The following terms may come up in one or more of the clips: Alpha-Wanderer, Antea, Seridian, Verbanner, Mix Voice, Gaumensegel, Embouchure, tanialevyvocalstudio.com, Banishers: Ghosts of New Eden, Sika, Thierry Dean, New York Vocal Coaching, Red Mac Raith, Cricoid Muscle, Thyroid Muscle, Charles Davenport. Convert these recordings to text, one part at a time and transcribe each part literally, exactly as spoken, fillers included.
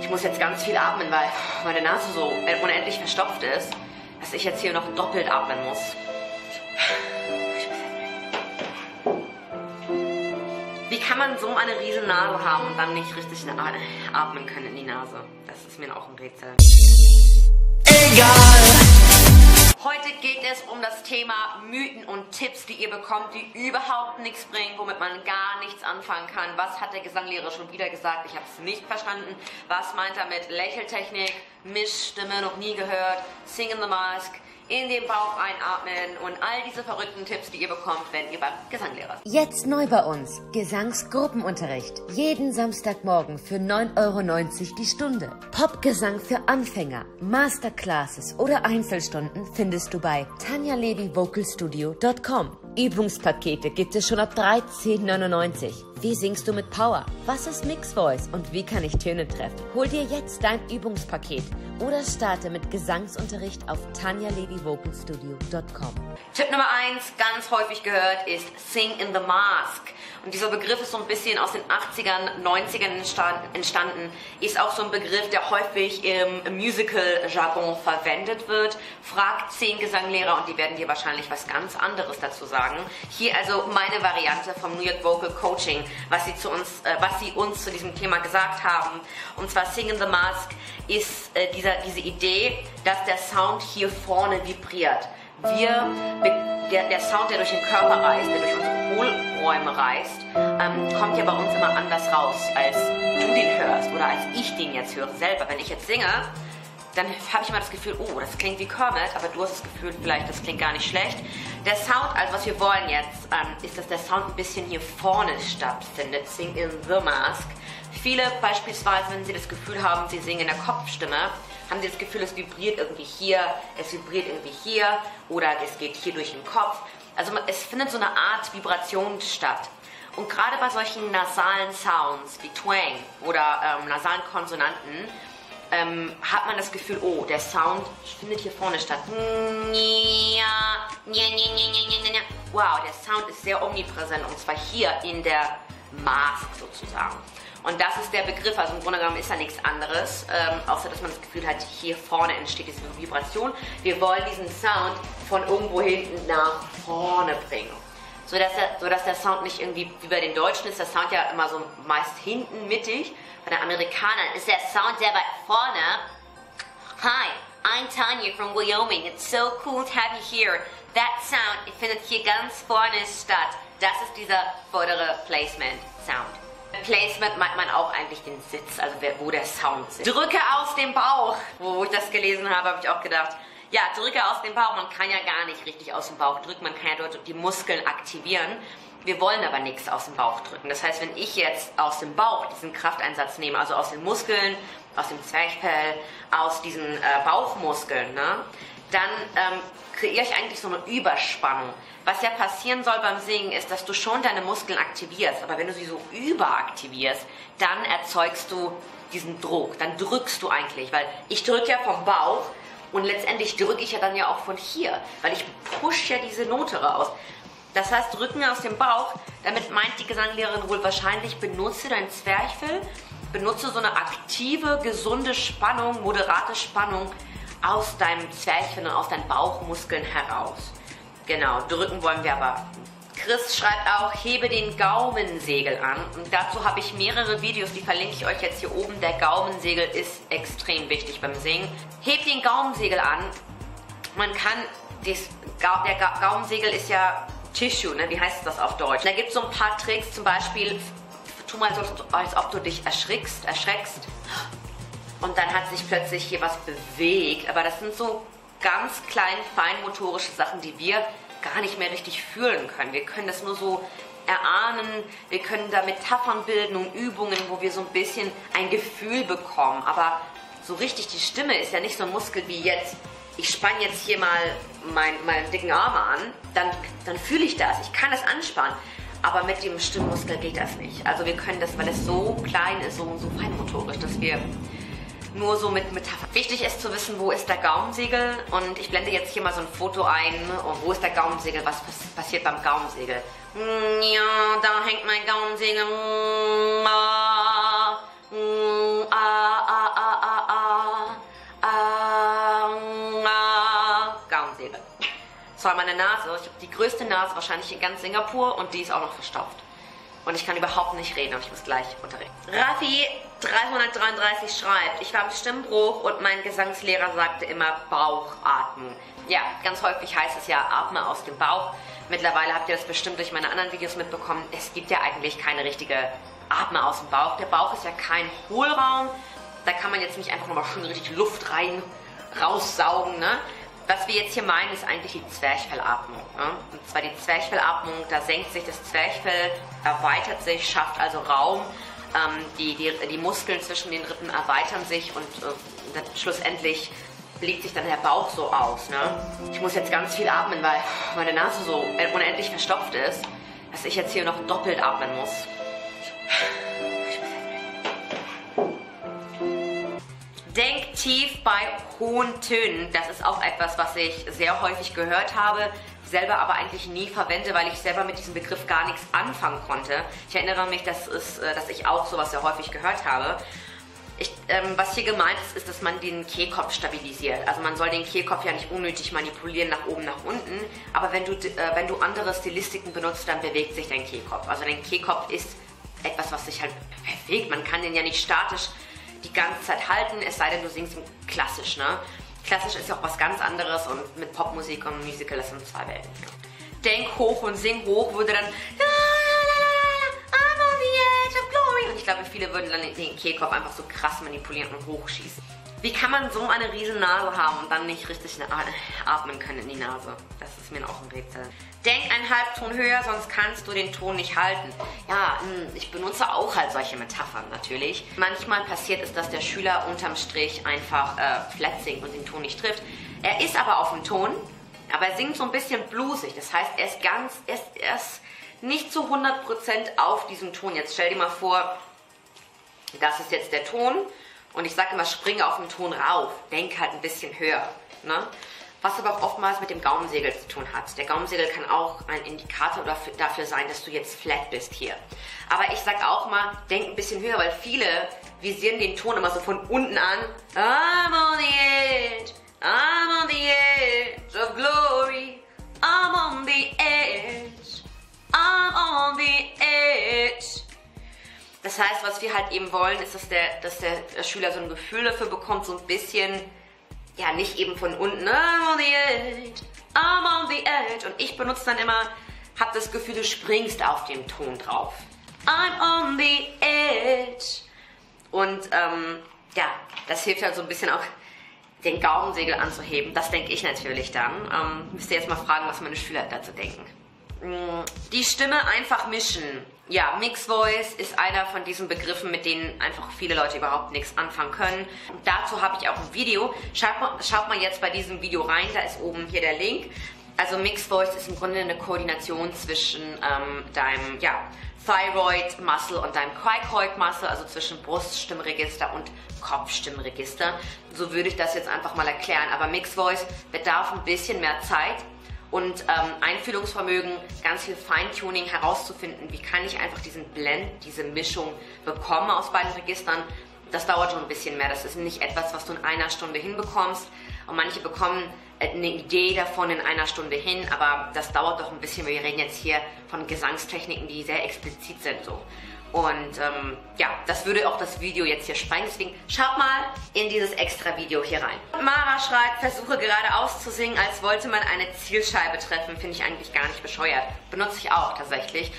ich muss jetzt ganz viel atmen, weil meine Nase so unendlich verstopft ist, dass ich jetzt hier noch doppelt atmen muss. Wie kann man so eine riesen Nase haben und dann nicht richtig atmen können in die Nase? Das ist mir auch ein Rätsel. Egal! Heute geht es um das Thema Mythen und Tipps, die ihr bekommt, die überhaupt nichts bringen, womit man gar nichts anfangen kann. Was hat der Gesanglehrer schon wieder gesagt? Ich habe es nicht verstanden. Was meint er mit Lächeltechnik, Mischstimme, noch nie gehört, Sing in the Mask, in den Bauch einatmen und all diese verrückten Tipps, die ihr bekommt, wenn ihr beim Gesanglehrer seid. Jetzt neu bei uns, Gesangsgruppenunterricht. Jeden Samstagmorgen für neun Euro neunzig die Stunde. Popgesang für Anfänger, Masterclasses oder Einzelstunden findest du bei tania levy vocal studio punkt com. Übungspakete gibt es schon ab dreizehn neunundneunzig. Wie singst du mit Power? Was ist Mix Voice und wie kann ich Töne treffen? Hol dir jetzt dein Übungspaket oder starte mit Gesangsunterricht auf tania levy vocal studio punkt com. Tipp Nummer eins, ganz häufig gehört, ist Sing in the Mask. Und dieser Begriff ist so ein bisschen aus den achtzigern, neunzigern entstanden. Ist auch so ein Begriff, der häufig im Musical-Jargon verwendet wird. Frag zehn Gesanglehrer und die werden dir wahrscheinlich was ganz anderes dazu sagen. Hier also meine Variante vom New York Vocal Coaching, was sie, zu uns, äh, was sie uns zu diesem Thema gesagt haben. Und zwar Sing in the Mask ist äh, dieser, diese Idee, dass der Sound hier vorne vibriert. Wir, der, der Sound, der durch den Körper reist, der durch unsere Hohlräume reist, ähm, kommt ja bei uns immer anders raus, als du den hörst oder als ich den jetzt höre selber. Wenn ich jetzt singe, dann habe ich immer das Gefühl, oh, das klingt wie Kermit, aber du hast das Gefühl, vielleicht, das klingt gar nicht schlecht. Der Sound, also was wir wollen jetzt, ähm, ist, dass der Sound ein bisschen hier vorne stattfindet, Sing in the Mask. Viele beispielsweise, wenn sie das Gefühl haben, sie singen in der Kopfstimme, haben sie das Gefühl, es vibriert irgendwie hier, es vibriert irgendwie hier oder es geht hier durch den Kopf. Also es findet so eine Art Vibration statt. Und gerade bei solchen nasalen Sounds wie Twang oder ähm, nasalen Konsonanten ähm, hat man das Gefühl, oh, der Sound findet hier vorne statt. Wow, der Sound ist sehr omnipräsent und zwar hier in der Mask sozusagen. Und das ist der Begriff, also im Grunde genommen ist da nichts anderes, ähm, außer dass man das Gefühl hat, hier vorne entsteht diese Vibration. Wir wollen diesen Sound von irgendwo hinten nach vorne bringen, sodass der, sodass der Sound nicht irgendwie, wie bei den Deutschen ist der Sound ja immer so meist hinten mittig, bei den Amerikanern ist der Sound sehr weit vorne. Hi, I'm Tanya from Wyoming, it's so cool to have you here. That sound findet hier ganz vorne statt. Das ist dieser vordere Placement-Sound. Placement meint man auch eigentlich den Sitz, also wo der Sound sitzt. Drücke aus dem Bauch. Wo ich das gelesen habe, habe ich auch gedacht, ja, drücke aus dem Bauch. Man kann ja gar nicht richtig aus dem Bauch drücken. Man kann ja dort die Muskeln aktivieren. Wir wollen aber nichts aus dem Bauch drücken. Das heißt, wenn ich jetzt aus dem Bauch diesen Krafteinsatz nehme, also aus den Muskeln, aus dem Zwerchfell, aus diesen äh, Bauchmuskeln, ne, dann ähm, kreiere ich eigentlich so eine Überspannung. Was ja passieren soll beim Singen ist, dass du schon deine Muskeln aktivierst, aber wenn du sie so überaktivierst, dann erzeugst du diesen Druck, dann drückst du eigentlich, weil ich drücke ja vom Bauch und letztendlich drücke ich ja dann ja auch von hier, weil ich pushe ja diese Note raus. Das heißt, drücken aus dem Bauch, damit meint die Gesanglehrerin wohl wahrscheinlich, benutze dein Zwerchfell, benutze so eine aktive, gesunde Spannung, moderate Spannung, aus deinem Zwerchfell und aus deinen Bauchmuskeln heraus. Genau, drücken wollen wir aber. Chris schreibt auch, hebe den Gaumensegel an. Und dazu habe ich mehrere Videos, die verlinke ich euch jetzt hier oben. Der Gaumensegel ist extrem wichtig beim Singen. Heb den Gaumensegel an. Man kann, des, der Gaumensegel ist ja Tissue, ne? Wie heißt das auf Deutsch? Da gibt es so ein paar Tricks, zum Beispiel, tu mal so, als ob du dich erschrickst, erschreckst. Und dann hat sich plötzlich hier was bewegt. Aber das sind so ganz kleine, feinmotorische Sachen, die wir gar nicht mehr richtig fühlen können. Wir können das nur so erahnen. Wir können da Metaphern bilden und Übungen, wo wir so ein bisschen ein Gefühl bekommen. Aber so richtig die Stimme ist ja nicht so ein Muskel wie jetzt. Ich spanne jetzt hier mal meinen, meinen dicken Arm an. Dann, dann fühle ich das. Ich kann das anspannen. Aber mit dem Stimmmuskel geht das nicht. Also wir können das, weil es so klein ist, so, so feinmotorisch, dass wir nur so mit Metaphern. Wichtig ist zu wissen, wo ist der Gaumensegel, und ich blende jetzt hier mal so ein Foto ein, und wo ist der Gaumensegel, was passiert beim Gaumensegel. Ja, da hängt mein Gaumensegel. Ah, ah, war meine Nase. Ich habe die größte Nase wahrscheinlich in ganz Singapur und die ist auch noch verstopft. Und ich kann überhaupt nicht reden, aber ich muss gleich unterrichten. Raffi drei drei drei schreibt, ich war im Stimmbruch und mein Gesangslehrer sagte immer Bauchatmen. Ja, ganz häufig heißt es ja, atme aus dem Bauch. Mittlerweile habt ihr das bestimmt durch meine anderen Videos mitbekommen. Es gibt ja eigentlich keine richtige Atme aus dem Bauch. Der Bauch ist ja kein Hohlraum. Da kann man jetzt nicht einfach nochmal schön richtig Luft rein, raussaugen, ne? Was wir jetzt hier meinen, ist eigentlich die Zwerchfellatmung. Ne? Und zwar die Zwerchfellatmung, da senkt sich das Zwerchfell, erweitert sich, schafft also Raum. Ähm, die, die, die Muskeln zwischen den Rippen erweitern sich und äh, dann schlussendlich legt sich dann der Bauch so aus. Ne? Ich muss jetzt ganz viel atmen, weil meine Nase so unendlich verstopft ist, dass ich jetzt hier noch doppelt atmen muss. Denk tief bei hohen Tönen. Das ist auch etwas, was ich sehr häufig gehört habe, selber aber eigentlich nie verwende, weil ich selber mit diesem Begriff gar nichts anfangen konnte. Ich erinnere mich, dass, es, dass ich auch sowas sehr häufig gehört habe. Ich, ähm, was hier gemeint ist, ist, dass man den Kehlkopf stabilisiert. Also man soll den Kehlkopf ja nicht unnötig manipulieren, nach oben, nach unten. Aber wenn du, äh, wenn du andere Stilistiken benutzt, dann bewegt sich dein Kehlkopf. Also dein Kehlkopf ist etwas, was sich halt bewegt. Man kann den ja nicht statisch die ganze Zeit halten, es sei denn, du singst klassisch, ne? Klassisch ist ja auch was ganz anderes und mit Popmusik und Musical, das sind zwei Welten. Denk hoch und sing hoch würde dann I'm on the edge of glory. Und ich glaube, viele würden dann den Kehlkopf einfach so krass manipulieren und hochschießen. Wie kann man so eine riesen Nase haben und dann nicht richtig atmen können in die Nase? Das ist mir auch ein Rätsel. Denk einen Halbton höher, sonst kannst du den Ton nicht halten. Ja, ich benutze auch halt solche Metaphern natürlich. Manchmal passiert es, dass der Schüler unterm Strich einfach äh, flat singt und den Ton nicht trifft. Er ist aber auf dem Ton, aber er singt so ein bisschen bluesig. Das heißt, er ist ganz, er ist, er ist nicht zu hundert Prozent auf diesem Ton. Jetzt stell dir mal vor, das ist jetzt der Ton. Und ich sage immer, springe auf den Ton rauf, denk halt ein bisschen höher. Ne? Was aber auch oftmals mit dem Gaumensegel zu tun hat. Der Gaumensegel kann auch ein Indikator dafür sein, dass du jetzt flat bist hier. Aber ich sage auch mal, denk ein bisschen höher, weil viele visieren den Ton immer so von unten an. I'm on the edge, I'm on the edge of glory, I'm on the edge, I'm on the edge. Das heißt, was wir halt eben wollen, ist, dass der, dass der Schüler so ein Gefühl dafür bekommt, so ein bisschen, ja, nicht eben von unten, I'm on the edge, I'm on the edge. Und ich benutze dann immer, hab das Gefühl, du springst auf dem Ton drauf. I'm on the edge. Und ähm, ja, das hilft halt so ein bisschen auch, den Gaumensegel anzuheben. Das denke ich natürlich dann. Ähm, müsst ihr jetzt mal fragen, was meine Schüler dazu denken. Die Stimme einfach mischen. Ja, Mix Voice ist einer von diesen Begriffen, mit denen einfach viele Leute überhaupt nichts anfangen können. Und dazu habe ich auch ein Video. Schaut mal, schaut mal jetzt bei diesem Video rein, da ist oben hier der Link. Also Mix Voice ist im Grunde eine Koordination zwischen ähm, deinem ja, Thyroid Muscle und deinem Cricoid Muscle, also zwischen Bruststimmregister und Kopfstimmregister. So würde ich das jetzt einfach mal erklären. Aber Mix Voice bedarf ein bisschen mehr Zeit. Und ähm, Einfühlungsvermögen, ganz viel Feintuning herauszufinden, wie kann ich einfach diesen Blend, diese Mischung bekommen aus beiden Registern. Das dauert schon ein bisschen mehr, das ist nicht etwas, was du in einer Stunde hinbekommst. Und manche bekommen eine Idee davon in einer Stunde hin, aber das dauert doch ein bisschen. Wir reden jetzt hier von Gesangstechniken, die sehr explizit sind. So. Und ähm, ja, das würde auch das Video jetzt hier sprengen. Deswegen schaut mal in dieses extra Video hier rein. Mara schreibt, versuche geradeaus zu singen, als wollte man eine Zielscheibe treffen. Finde ich eigentlich gar nicht bescheuert. Benutze ich auch tatsächlich.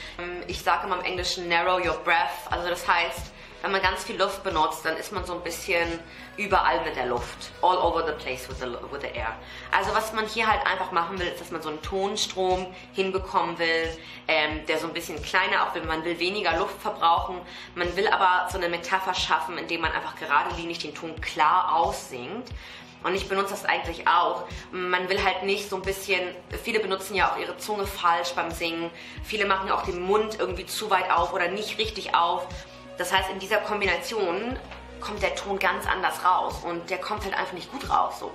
Ich sage immer im Englischen narrow your breath. Also das heißt, wenn man ganz viel Luft benutzt, dann ist man so ein bisschen überall mit der Luft. All over the place with the, with the air. Also was man hier halt einfach machen will, ist, dass man so einen Tonstrom hinbekommen will, ähm, der so ein bisschen kleiner auch will. Man will weniger Luft verbrauchen. Man will aber so eine Metapher schaffen, indem man einfach geradelinig den Ton klar aussingt. Und ich benutze das eigentlich auch. Man will halt nicht so ein bisschen, viele benutzen ja auch ihre Zunge falsch beim Singen. Viele machen ja auch den Mund irgendwie zu weit auf oder nicht richtig auf. Das heißt, in dieser Kombination kommt der Ton ganz anders raus und der kommt halt einfach nicht gut raus. So.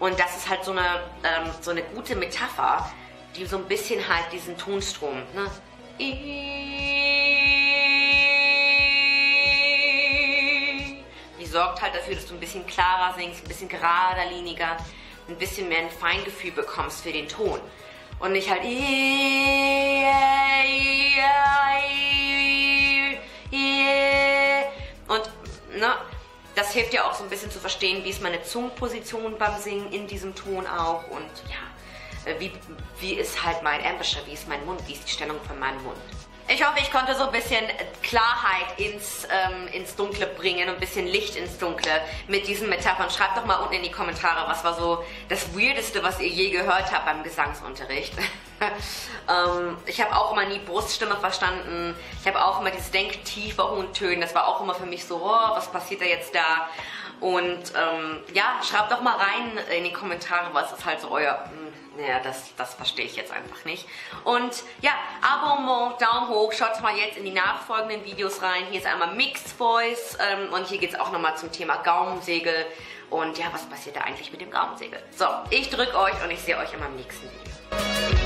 Und das ist halt so eine, ähm, so eine gute Metapher, die so ein bisschen halt diesen Tonstrom, ne? Die sorgt halt dafür, dass du ein bisschen klarer singst, ein bisschen geradliniger, ein bisschen mehr ein Feingefühl bekommst für den Ton. und nicht halt und ne, das hilft ja auch so ein bisschen zu verstehen, wie ist meine Zungenposition beim Singen in diesem Ton auch und ja, wie, wie ist halt mein Embouchure, wie ist mein Mund, wie ist die Stellung von meinem Mund. Ich hoffe, ich konnte so ein bisschen Klarheit ins, ähm, ins Dunkle bringen und ein bisschen Licht ins Dunkle mit diesen Metaphern. Schreibt doch mal unten in die Kommentare, was war so das Weirdeste, was ihr je gehört habt beim Gesangsunterricht. ähm, ich habe auch immer nie Bruststimme verstanden. Ich habe auch immer dieses Denken tiefer hohen Tönen. Das war auch immer für mich so, oh, was passiert da jetzt da? Und ähm, ja, schreibt doch mal rein in die Kommentare, was ist halt so euer... Naja, das, das verstehe ich jetzt einfach nicht. Und ja, Abonnement, Daumen hoch, schaut mal jetzt in die nachfolgenden Videos rein. Hier ist einmal Mix Voice ähm, und hier geht es auch nochmal zum Thema Gaumensegel. Und ja, was passiert da eigentlich mit dem Gaumensegel? So, ich drücke euch und ich sehe euch in meinem nächsten Video.